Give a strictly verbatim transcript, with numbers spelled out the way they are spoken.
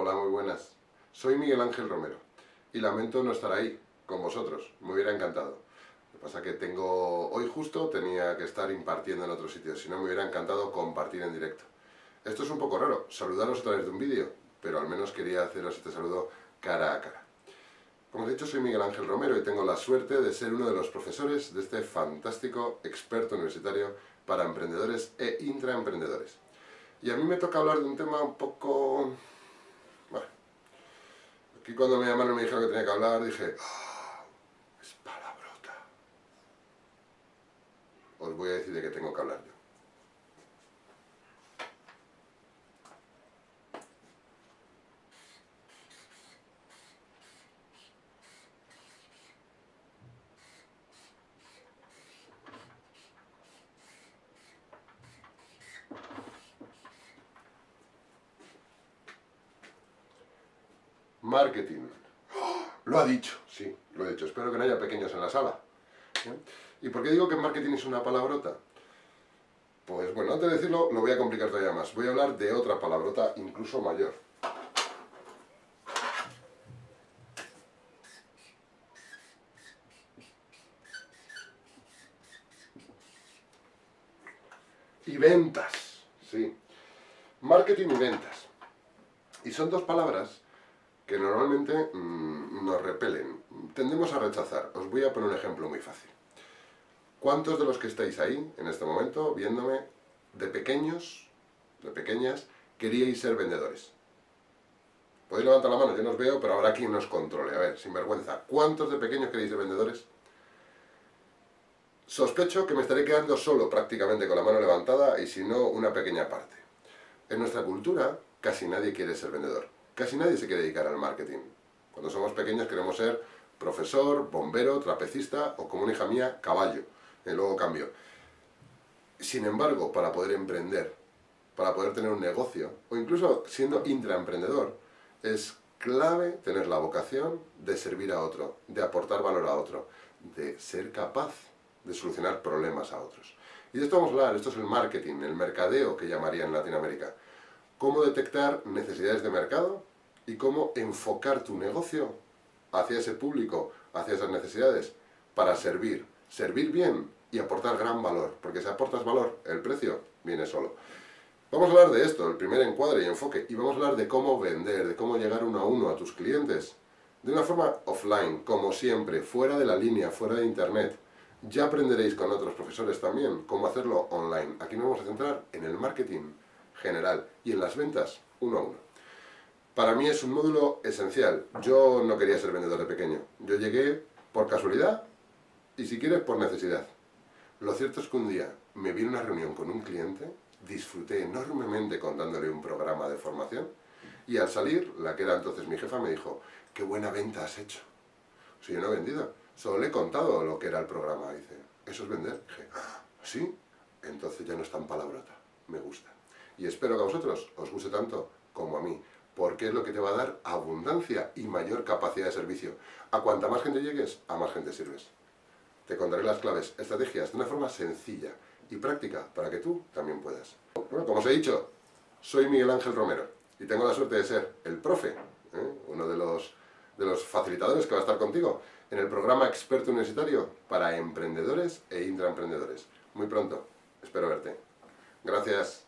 Hola, muy buenas. Soy Miguel Ángel Romero y lamento no estar ahí con vosotros, me hubiera encantado. Lo que pasa es que tengo, hoy justo tenía que estar impartiendo en otro sitio, si no me hubiera encantado compartir en directo. Esto es un poco raro, saludaros a través de un vídeo, pero al menos quería haceros este saludo cara a cara. Como os he dicho, soy Miguel Ángel Romero y tengo la suerte de ser uno de los profesores de este fantástico experto universitario para emprendedores e intraemprendedores. Y a mí me toca hablar de un tema un poco... Bueno, aquí cuando me llamaron y me dijeron que tenía que hablar, dije... ¡Ah! Es palabrota. Os voy a decir de qué tengo que hablar yo. Marketing. ¡Oh! Lo ha dicho. Sí, lo he dicho. Espero que no haya pequeños en la sala. ¿Bien? ¿Y por qué digo que marketing es una palabrota? Pues bueno, antes de decirlo, lo voy a complicar todavía más. Voy a hablar de otra palabrota incluso mayor. Y ventas. Sí. Marketing y ventas. Y son dos palabras que normalmente mmm, nos repelen, tendemos a rechazar. Os voy a poner un ejemplo muy fácil. ¿Cuántos de los que estáis ahí, en este momento, viéndome, de pequeños, de pequeñas, queríais ser vendedores? Podéis levantar la mano, yo no os veo, pero habrá quien nos controle. A ver, sin vergüenza, ¿cuántos de pequeños queréis ser vendedores? Sospecho que me estaré quedando solo prácticamente con la mano levantada y si no, una pequeña parte. En nuestra cultura, casi nadie quiere ser vendedor. Casi nadie se quiere dedicar al marketing. Cuando somos pequeños queremos ser profesor, bombero, trapecista o, como una hija mía, caballo. Y luego cambio. Sin embargo, para poder emprender, para poder tener un negocio, o incluso siendo intraemprendedor, es clave tener la vocación de servir a otro, de aportar valor a otro, de ser capaz de solucionar problemas a otros. Y de esto vamos a hablar, esto es el marketing, el mercadeo que llamaría en Latinoamérica. Cómo detectar necesidades de mercado y cómo enfocar tu negocio hacia ese público, hacia esas necesidades, para servir, servir bien y aportar gran valor, porque si aportas valor, el precio viene solo. Vamos a hablar de esto, el primer encuadre y enfoque, y vamos a hablar de cómo vender, de cómo llegar uno a uno a tus clientes, de una forma offline, como siempre, fuera de la línea, fuera de internet. Ya aprenderéis con otros profesores también cómo hacerlo online. Aquí nos vamos a centrar en el marketing general y en las ventas uno a uno. Para mí es un módulo esencial. Yo no quería ser vendedor de pequeño. Yo llegué por casualidad y, si quieres, por necesidad. Lo cierto es que un día me vi en una reunión con un cliente, disfruté enormemente contándole un programa de formación y al salir, la que era entonces mi jefa me dijo: "Qué buena venta has hecho". Si yo no he vendido, solo le he contado lo que era el programa. Dice: "¿Eso es vender?". Dije: "Ah, sí, entonces ya no es tan palabrota, me gusta". Y espero que a vosotros os guste tanto como a mí, porque es lo que te va a dar abundancia y mayor capacidad de servicio. A cuanta más gente llegues, a más gente sirves. Te contaré las claves, estrategias, de una forma sencilla y práctica, para que tú también puedas. Bueno, como os he dicho, soy Miguel Ángel Romero y tengo la suerte de ser el profe, ¿eh? uno de los, de los facilitadores que va a estar contigo en el programa Experto Universitario para Emprendedores e Intraemprendedores. Muy pronto, espero verte. Gracias.